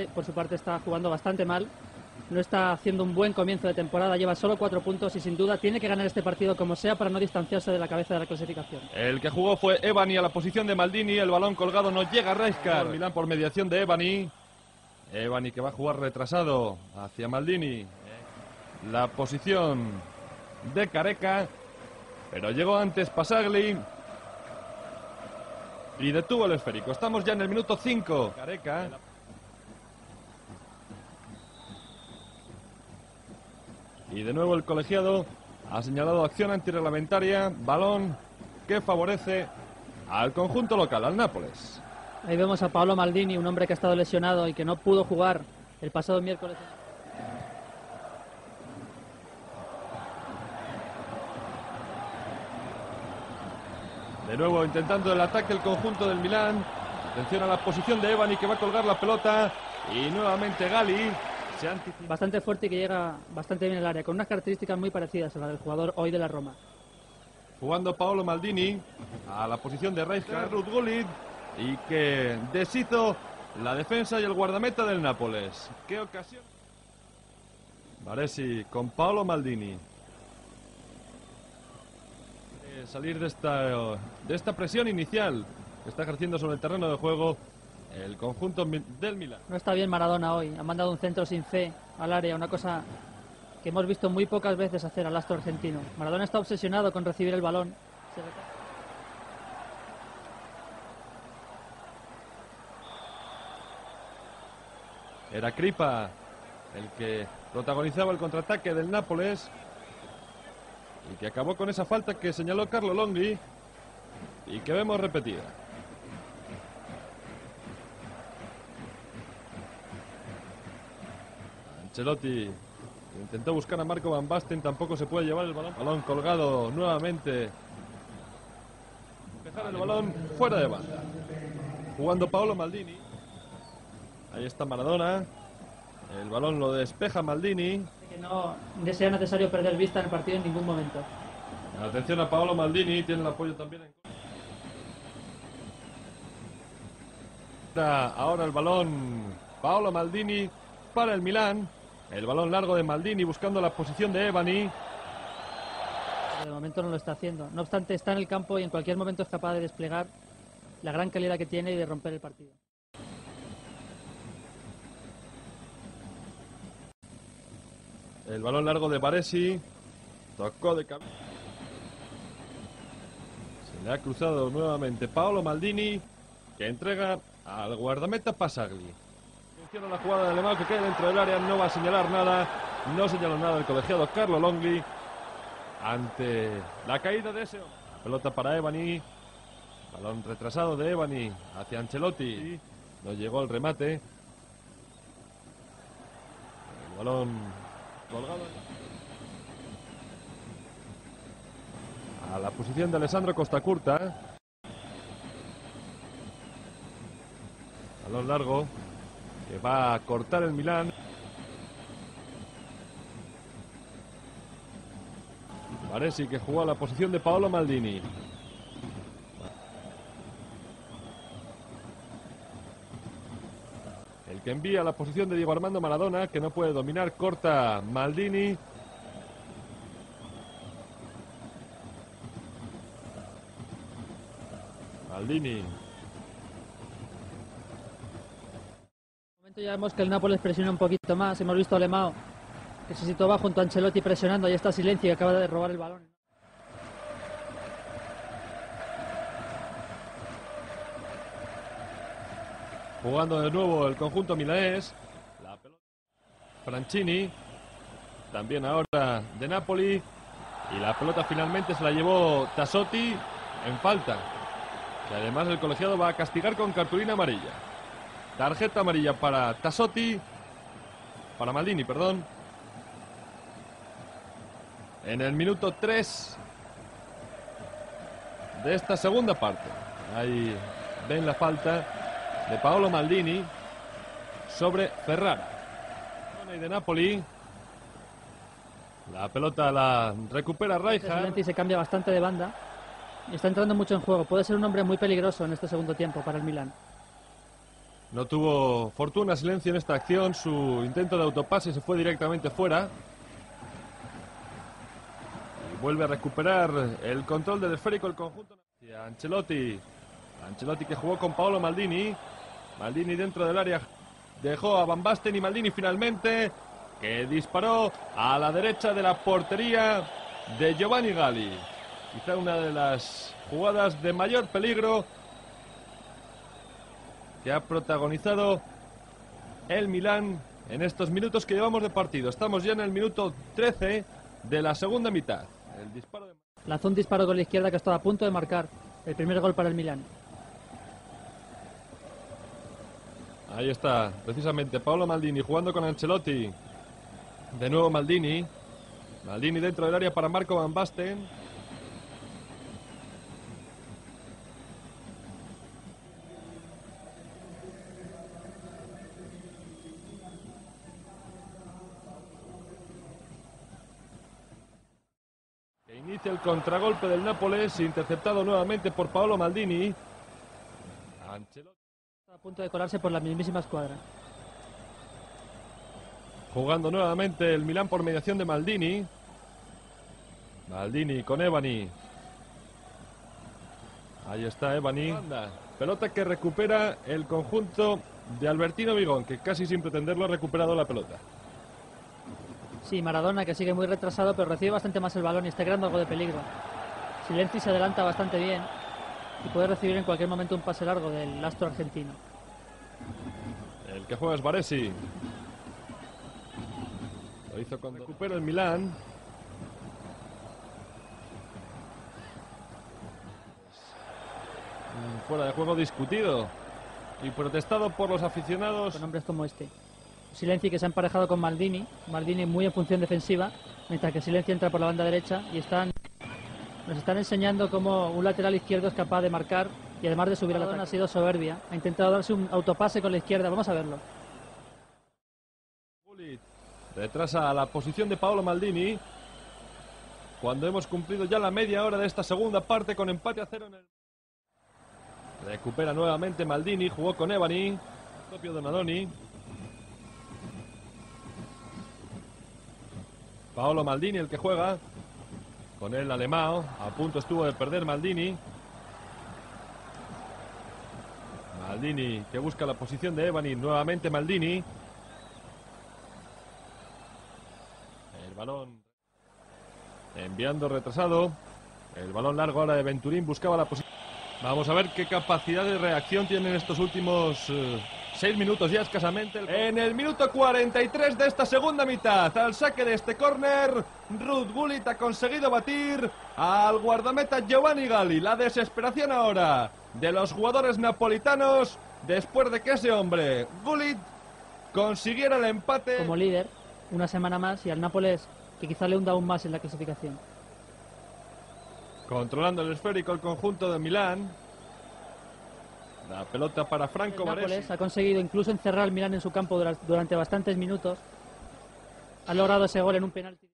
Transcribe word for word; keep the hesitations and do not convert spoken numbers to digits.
parte, por su parte está jugando bastante mal. No está haciendo un buen comienzo de temporada, lleva solo cuatro puntos y sin duda tiene que ganar este partido como sea para no distanciarse de la cabeza de la clasificación. El que jugó fue Evani a la posición de Maldini, el balón colgado no llega a Raizcar. Milán por mediación de Evani. Evani que va a jugar retrasado hacia Maldini. La posición de Careca, pero llegó antes Pasagli y detuvo el esférico. Estamos ya en el minuto cinco. Careca. Y de nuevo el colegiado ha señalado acción antirreglamentaria, balón que favorece al conjunto local, al Nápoles. Ahí vemos a Paolo Maldini, un hombre que ha estado lesionado y que no pudo jugar el pasado miércoles. De nuevo intentando el ataque el conjunto del Milán. Atención a la posición de Evani que va a colgar la pelota y nuevamente Galli. Bastante fuerte y que llega bastante bien al área, con unas características muy parecidas a la del jugador hoy de la Roma. Jugando Paolo Maldini a la posición de Reija, Ruud Gullit, y que deshizo la defensa y el guardameta del Nápoles. ¿Qué ocasión? Varesi con Paolo Maldini. Eh, salir de esta, de esta presión inicial que está ejerciendo sobre el terreno de juego el conjunto del Milán. No está bien Maradona hoy, ha mandado un centro sin fe al área, una cosa que hemos visto muy pocas veces hacer al astro argentino. Maradona está obsesionado con recibir el balón. Se reta... Era Kripa el que protagonizaba el contraataque del Nápoles y que acabó con esa falta que señaló Carlo Longhi y que vemos repetida. Zelotti intentó buscar a Marco Van Basten, tampoco se puede llevar el balón. Balón colgado nuevamente. Dejar el balón fuera de banda. Jugando Paolo Maldini. Ahí está Maradona. El balón lo despeja Maldini. Que no sea necesario perder vista en el partido en ningún momento. Atención a Paolo Maldini, tiene el apoyo también. En... Ahora el balón. Paolo Maldini para el Milán. El balón largo de Maldini buscando la posición de Evani. De momento no lo está haciendo. No obstante, está en el campo y en cualquier momento es capaz de desplegar la gran calidad que tiene y de romper el partido. El balón largo de Varesi. Tocó de cabeza. Se le ha cruzado nuevamente Paolo Maldini, que entrega al guardameta Pasagli. La jugada de Alemão que cae dentro del área, no va a señalar nada, no señaló nada el colegiado Carlo Longhi ante la caída de ese hombre. Pelota para Evani, balón retrasado de Evani hacia Ancelotti, no llegó el remate, el balón colgado a la posición de Alessandro Costacurta, balón largo que va a cortar el Milán. Varesi que jugó a la posición de Paolo Maldini. El que envía a la posición de Diego Armando Maradona, que no puede dominar, corta Maldini. Maldini. Ya vemos que el Nápoles presiona un poquito más. Hemos visto a Alemão que se situaba junto a Ancelotti presionando. Ahí está Silencio que acaba de robar el balón. Jugando de nuevo el conjunto milanés. La pelota. Franchini. También ahora de Napoli. Y la pelota finalmente se la llevó Tassotti en falta. Y además el colegiado va a castigar con cartulina amarilla. Tarjeta amarilla para Tassotti, para Maldini, perdón. En el minuto tres de esta segunda parte. Ahí ven la falta de Paolo Maldini sobre Ferrara. Y de Napoli. La pelota la recupera Raija. Y se cambia bastante de banda. Está entrando mucho en juego. Puede ser un hombre muy peligroso en este segundo tiempo para el Milán. No tuvo fortuna Silencio en esta acción. Su intento de autopase se fue directamente fuera. Y vuelve a recuperar el control del esférico el conjunto. Y Ancelotti. Ancelotti que jugó con Paolo Maldini. Maldini dentro del área. Dejó a Van Basten y Maldini finalmente, que disparó a la derecha de la portería de Giovanni Galli. Quizá una de las jugadas de mayor peligro que ha protagonizado el Milán en estos minutos que llevamos de partido. Estamos ya en el minuto trece de la segunda mitad. El disparo de... Lanzó un disparo con la izquierda que estaba a punto de marcar el primer gol para el Milán. Ahí está, precisamente, Paolo Maldini jugando con Ancelotti. De nuevo Maldini. Maldini dentro del área para Marco Van Basten. Inicia el contragolpe del Nápoles, interceptado nuevamente por Paolo Maldini. Ancelotti a punto de colarse por la mismísima escuadra. Jugando nuevamente el Milán por mediación de Maldini. Maldini con Evani. Ahí está Evani. Pelota que recupera el conjunto de Albertino Bigón, que casi sin pretenderlo ha recuperado la pelota. Sí, Maradona que sigue muy retrasado, pero recibe bastante más el balón y está creando algo de peligro. Silenzi se adelanta bastante bien y puede recibir en cualquier momento un pase largo del astro argentino. El que juega es Varesi. Lo hizo cuando recupera el Milán. Un fuera de juego discutido y protestado por los aficionados. Con hombres como este. Silencio que se ha emparejado con Maldini. Maldini muy en función defensiva, mientras que Silencio entra por la banda derecha y están, nos están enseñando cómo un lateral izquierdo es capaz de marcar y además de subir a la zona. Ha sido soberbia, ha intentado darse un autopase con la izquierda, vamos a verlo. Gullit retrasa a la posición de Paolo Maldini cuando hemos cumplido ya la media hora de esta segunda parte con empate a cero en el... Recupera nuevamente Maldini, jugó con Evani, propio Donadoni. Paolo Maldini el que juega con el Alemão, a punto estuvo de perder Maldini. Maldini que busca la posición de Evani, nuevamente Maldini. El balón enviando retrasado, el balón largo ahora de Venturín, buscaba la posición. Vamos a ver qué capacidad de reacción tienen estos últimos... Eh... Seis minutos ya escasamente. El... En el minuto cuarenta y tres de esta segunda mitad, al saque de este córner, Ruud Gullit ha conseguido batir al guardameta Giovanni Galli. La desesperación ahora de los jugadores napolitanos después de que ese hombre, Gullit, consiguiera el empate. Como líder, una semana más y al Nápoles que quizá le hunda aún más en la clasificación. Controlando el esférico el conjunto de Milán. La pelota para Franco Baresi. Ha conseguido incluso encerrar al Milán en su campo durante bastantes minutos. Ha logrado ese gol en un penalti.